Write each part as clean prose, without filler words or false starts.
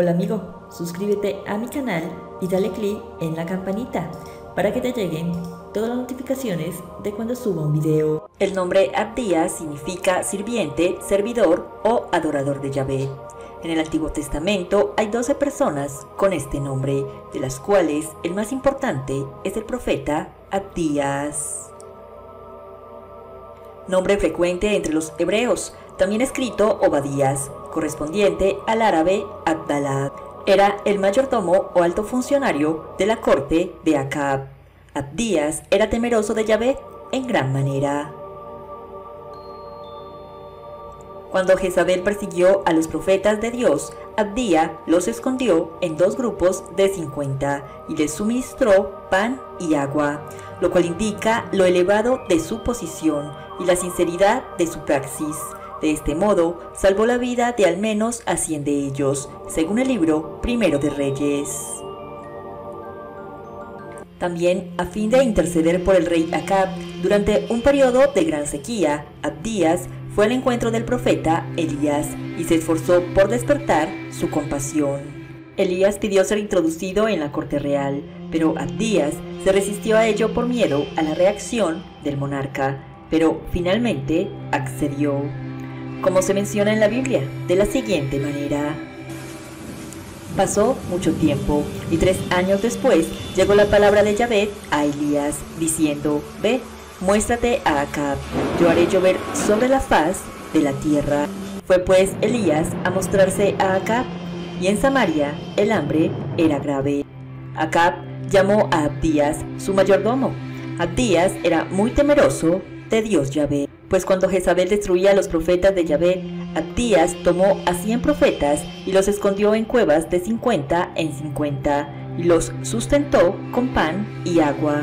Hola amigo, suscríbete a mi canal y dale click en la campanita para que te lleguen todas las notificaciones de cuando suba un video. El nombre Abdías significa sirviente, servidor o adorador de Yahvé. En el Antiguo Testamento hay 12 personas con este nombre, de las cuales el más importante es el profeta Abdías. Nombre frecuente entre los hebreos, también escrito Obadías, correspondiente al árabe Abdalá. Era el mayordomo o alto funcionario de la corte de Acab. Abdías era temeroso de Yahvé en gran manera. Cuando Jezabel persiguió a los profetas de Dios, Abdías los escondió en 2 grupos de 50 y les suministró pan y agua, lo cual indica lo elevado de su posición y la sinceridad de su praxis. De este modo, salvó la vida de al menos a 100 de ellos, según el libro Primero de Reyes. También, a fin de interceder por el rey Acab, durante un periodo de gran sequía, Abdías fue al encuentro del profeta Elías y se esforzó por despertar su compasión. Elías pidió ser introducido en la corte real, pero Abdías se resistió a ello por miedo a la reacción del monarca, pero finalmente accedió, como se menciona en la Biblia, de la siguiente manera. Pasó mucho tiempo, y 3 años después llegó la palabra de Yahvé a Elías, diciendo: Ve, muéstrate a Acab, yo haré llover sobre la faz de la tierra. Fue pues Elías a mostrarse a Acab, y en Samaria el hambre era grave. Acab llamó a Abdías, su mayordomo. Abdías era muy temeroso de Dios Yahvé, pues cuando Jezabel destruía a los profetas de Yahvé, Abdías tomó a 100 profetas y los escondió en cuevas de 50 en 50 y los sustentó con pan y agua.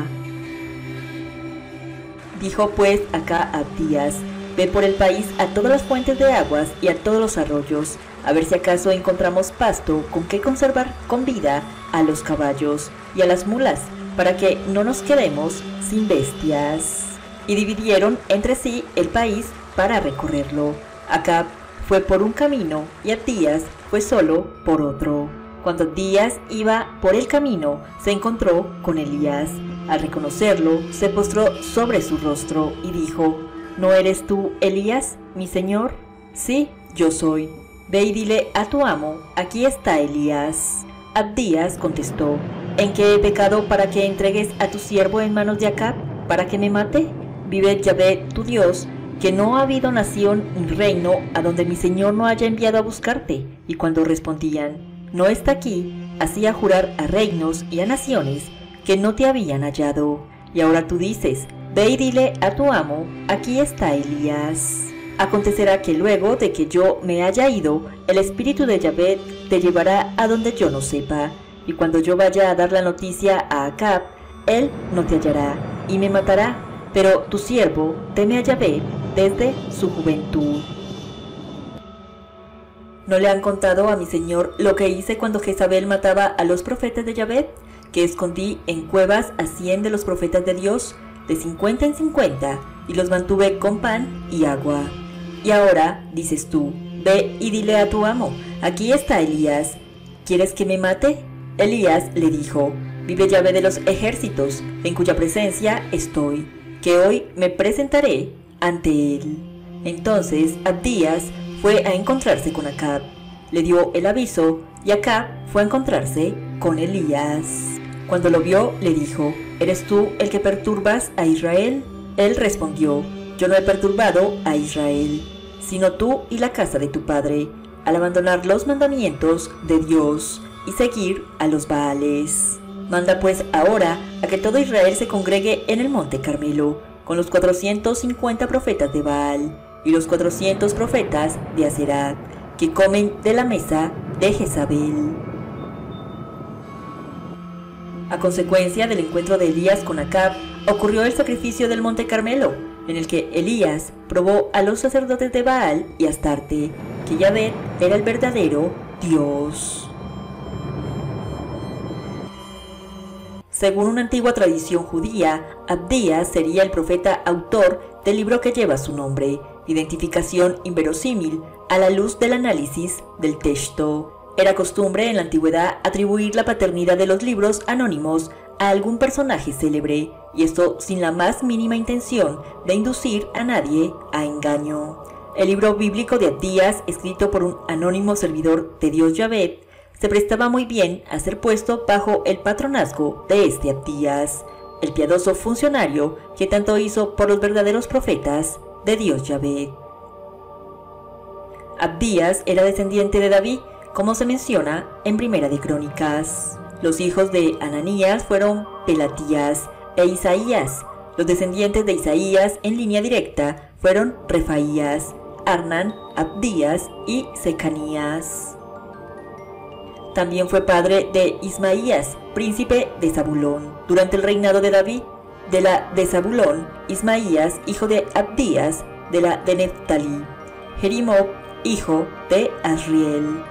Dijo pues acá Abdías: Ve por el país a todas las fuentes de aguas y a todos los arroyos, a ver si acaso encontramos pasto con que conservar con vida a los caballos y a las mulas, para que no nos quedemos sin bestias. Y dividieron entre sí el país para recorrerlo. Acab fue por un camino y Abdías fue solo por otro. Cuando Abdías iba por el camino, se encontró con Elías. Al reconocerlo, se postró sobre su rostro y dijo: ¿No eres tú, Elías, mi señor? Sí, yo soy. Ve y dile a tu amo: Aquí está Elías. Abdías contestó: ¿En qué he pecado para que entregues a tu siervo en manos de Acab para que me mate? Vive Yahvé tu Dios, que no ha habido nación ni reino a donde mi señor no haya enviado a buscarte. Y cuando respondían: No está aquí, hacía jurar a reinos y a naciones que no te habían hallado. Y ahora tú dices: Ve y dile a tu amo: Aquí está Elías. Acontecerá que luego de que yo me haya ido, el espíritu de Yahvé te llevará a donde yo no sepa. Y cuando yo vaya a dar la noticia a Acab, él no te hallará y me matará. Pero tu siervo teme a Yahvé desde su juventud. ¿No le han contado a mi señor lo que hice cuando Jezabel mataba a los profetas de Yahvé? Que escondí en cuevas a 100 de los profetas de Dios, de 50 en 50, y los mantuve con pan y agua. Y ahora dices tú: Ve y dile a tu amo: Aquí está Elías. ¿Quieres que me mate? Elías le dijo: Vive Yahvé de los ejércitos, en cuya presencia estoy, que hoy me presentaré ante él. Entonces Abdías fue a encontrarse con Acab, le dio el aviso, y Acab fue a encontrarse con Elías. Cuando lo vio, le dijo: ¿Eres tú el que perturbas a Israel? Él respondió: Yo no he perturbado a Israel, sino tú y la casa de tu padre, al abandonar los mandamientos de Dios y seguir a los Baales. Manda pues ahora a que todo Israel se congregue en el monte Carmelo, con los 450 profetas de Baal y los 400 profetas de Aserat, que comen de la mesa de Jezabel. A consecuencia del encuentro de Elías con Acab, ocurrió el sacrificio del monte Carmelo, en el que Elías probó a los sacerdotes de Baal y Astarte, que Yahvé era el verdadero Dios. Según una antigua tradición judía, Abdías sería el profeta autor del libro que lleva su nombre, identificación inverosímil a la luz del análisis del texto. Era costumbre en la antigüedad atribuir la paternidad de los libros anónimos a algún personaje célebre, y esto sin la más mínima intención de inducir a nadie a engaño. El libro bíblico de Abdías, escrito por un anónimo servidor de Dios Yahvé, se prestaba muy bien a ser puesto bajo el patronazgo de este Abdías, el piadoso funcionario que tanto hizo por los verdaderos profetas de Dios Yahvé. Abdías era descendiente de David, como se menciona en Primera de Crónicas. Los hijos de Ananías fueron Pelatías e Isaías. Los descendientes de Isaías en línea directa fueron Refaías, Arnan, Abdías y Secanías. También fue padre de Ismaías, príncipe de Zabulón. Durante el reinado de David, de la de Zabulón, Ismaías, hijo de Abdías, de la de Neftalí, Jerimó, hijo de Azriel.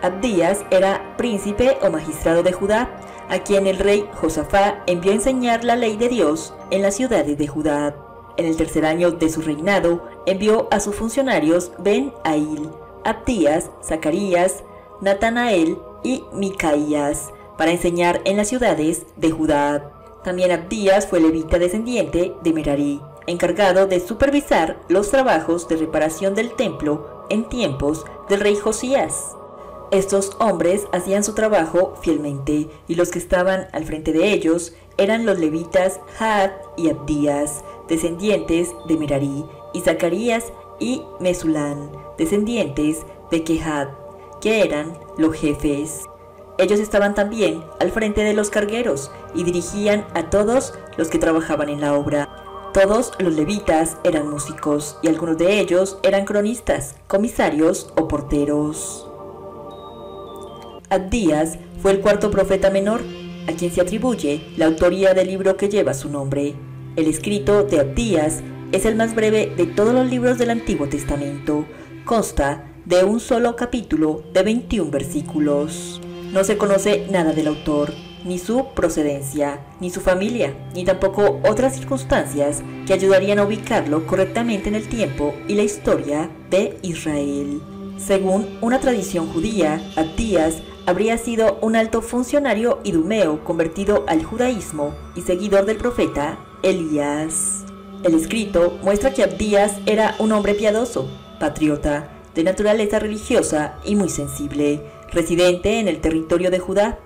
Abdías era príncipe o magistrado de Judá, a quien el rey Josafá envió a enseñar la ley de Dios en las ciudades de Judá. En el tercer año de su reinado, envió a sus funcionarios Ben-Ahil, Abdías, Zacarías, Natanael y Micaías para enseñar en las ciudades de Judá. También Abdías fue levita descendiente de Merarí, encargado de supervisar los trabajos de reparación del templo en tiempos del rey Josías. Estos hombres hacían su trabajo fielmente, y los que estaban al frente de ellos eran los levitas Jaad y Abdías, descendientes de Merarí, y Zacarías y Mesulán, descendientes de Kehat, que eran los jefes. Ellos estaban también al frente de los cargueros y dirigían a todos los que trabajaban en la obra. Todos los levitas eran músicos, y algunos de ellos eran cronistas, comisarios o porteros. Abdías fue el cuarto profeta menor, a quien se atribuye la autoría del libro que lleva su nombre. El escrito de Abdías es el más breve de todos los libros del Antiguo Testamento. Consta de un solo capítulo de 21 versículos. No se conoce nada del autor, ni su procedencia, ni su familia, ni tampoco otras circunstancias que ayudarían a ubicarlo correctamente en el tiempo y la historia de Israel. Según una tradición judía, Abdías habría sido un alto funcionario idumeo convertido al judaísmo y seguidor del profeta Elías. El escrito muestra que Abdías era un hombre piadoso, patriota, de naturaleza religiosa y muy sensible, residente en el territorio de Judá,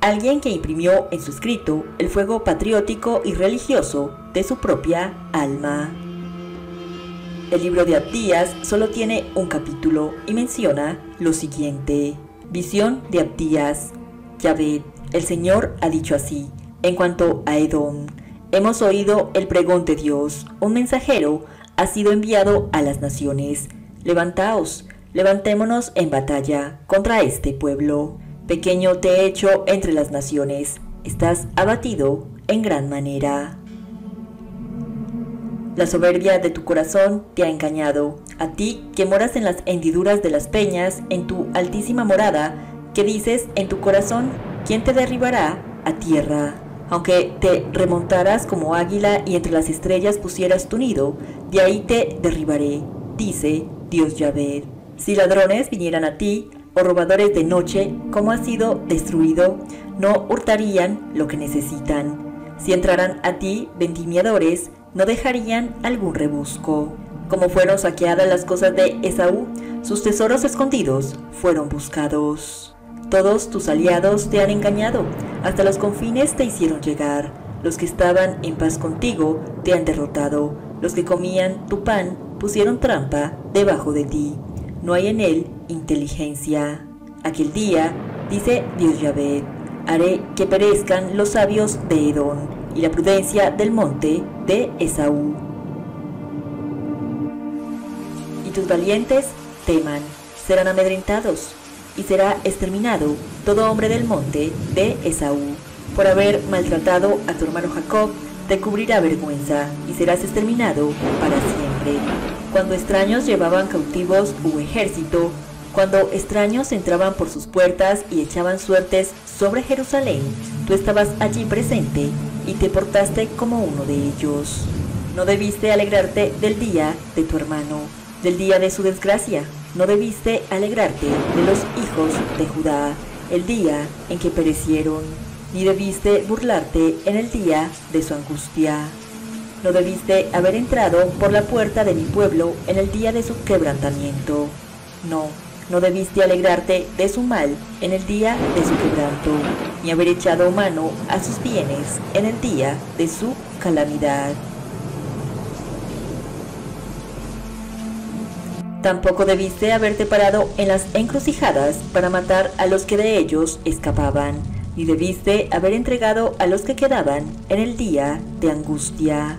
alguien que imprimió en su escrito el fuego patriótico y religioso de su propia alma. El libro de Abdías solo tiene un capítulo y menciona lo siguiente. Visión de Abdías. Yahvé, el Señor, ha dicho así, en cuanto a Edom: hemos oído el pregón de Dios, un mensajero ha sido enviado a las naciones. Levantaos, levantémonos en batalla contra este pueblo. Pequeño te he hecho entre las naciones, estás abatido en gran manera. La soberbia de tu corazón te ha engañado, a ti que moras en las hendiduras de las peñas, en tu altísima morada, que dices en tu corazón: ¿quién te derribará a tierra? Aunque te remontaras como águila y entre las estrellas pusieras tu nido, de ahí te derribaré, dice Dios Yahvé. Si ladrones vinieran a ti, o robadores de noche, como ha sido destruido, no hurtarían lo que necesitan. Si entraran a ti vendimiadores, no dejarían algún rebusco. Como fueron saqueadas las cosas de Esaú, sus tesoros escondidos fueron buscados. Todos tus aliados te han engañado, hasta los confines te hicieron llegar. Los que estaban en paz contigo te han derrotado, los que comían tu pan pusieron trampa debajo de ti. No hay en él inteligencia. Aquel día, dice Dios Yahvé, haré que perezcan los sabios de Edom y la prudencia del monte de Esaú. Y tus valientes teman, serán amedrentados, y será exterminado todo hombre del monte de Esaú. Por haber maltratado a tu hermano Jacob, te cubrirá vergüenza y serás exterminado para siempre. Cuando extraños llevaban cautivos tu ejército, cuando extraños entraban por sus puertas y echaban suertes sobre Jerusalén, tú estabas allí presente y te portaste como uno de ellos. No debiste alegrarte del día de tu hermano, del día de su desgracia, No debiste alegrarte de los hijos de Judá el día en que perecieron, ni debiste burlarte en el día de su angustia. No debiste haber entrado por la puerta de mi pueblo en el día de su quebrantamiento. No, no debiste alegrarte de su mal en el día de su quebranto, ni haber echado mano a sus bienes en el día de su calamidad. Tampoco debiste haberte parado en las encrucijadas para matar a los que de ellos escapaban, ni debiste haber entregado a los que quedaban en el día de angustia.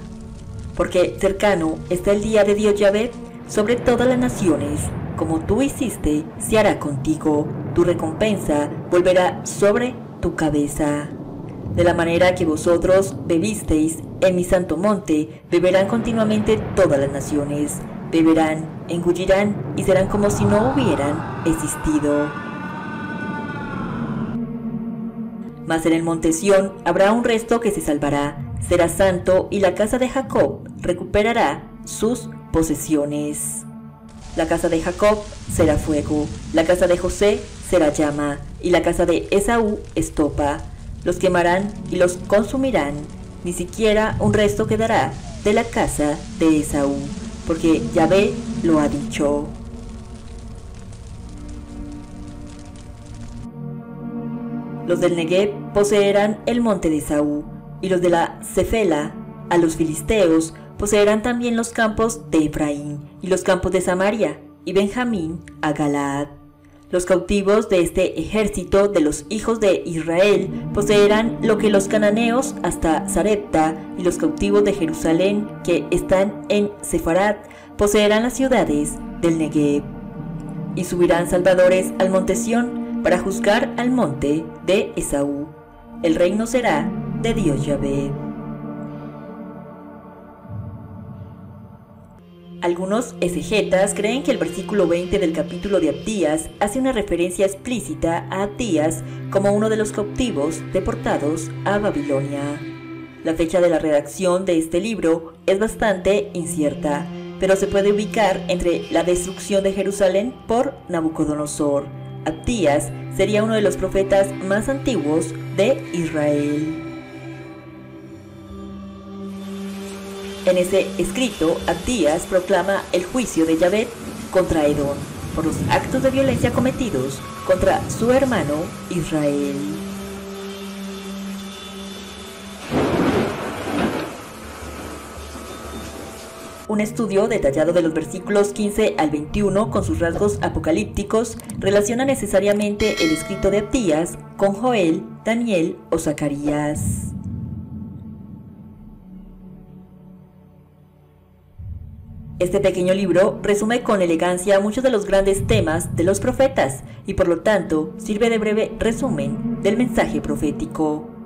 Porque cercano está el día de Dios Yahvé sobre todas las naciones. Como tú hiciste, se hará contigo. Tu recompensa volverá sobre tu cabeza. De la manera que vosotros bebisteis en mi santo monte, beberán continuamente todas las naciones. Beberán, engullirán y serán como si no hubieran existido. Mas en el monte Sion habrá un resto que se salvará, será santo, y la casa de Jacob recuperará sus posesiones. La casa de Jacob será fuego, la casa de José será llama, y la casa de Esaú estopa. Los quemarán y los consumirán, ni siquiera un resto quedará de la casa de Esaú, porque Yahvé lo ha dicho. Los del Negev poseerán el monte de Esaú, y los de la Cefela a los filisteos poseerán también los campos de Efraín, y los campos de Samaria, y Benjamín a Galaad. Los cautivos de este ejército de los hijos de Israel poseerán lo que los cananeos hasta Sarepta, y los cautivos de Jerusalén que están en Sefarat poseerán las ciudades del Negev. Y subirán salvadores al monte Sión para juzgar al monte de Esaú. El reino será de Dios Yahvé. Algunos exegetas creen que el versículo 20 del capítulo de Abdías hace una referencia explícita a Abdías como uno de los cautivos deportados a Babilonia. La fecha de la redacción de este libro es bastante incierta, pero se puede ubicar entre la destrucción de Jerusalén por Nabucodonosor. Abdías sería uno de los profetas más antiguos de Israel. En ese escrito, Abdías proclama el juicio de Yahvé contra Edom por los actos de violencia cometidos contra su hermano Israel. Un estudio detallado de los versículos 15 al 21 con sus rasgos apocalípticos relaciona necesariamente el escrito de Abdías con Joel, Daniel o Zacarías. Este pequeño libro resume con elegancia muchos de los grandes temas de los profetas y por lo tanto sirve de breve resumen del mensaje profético.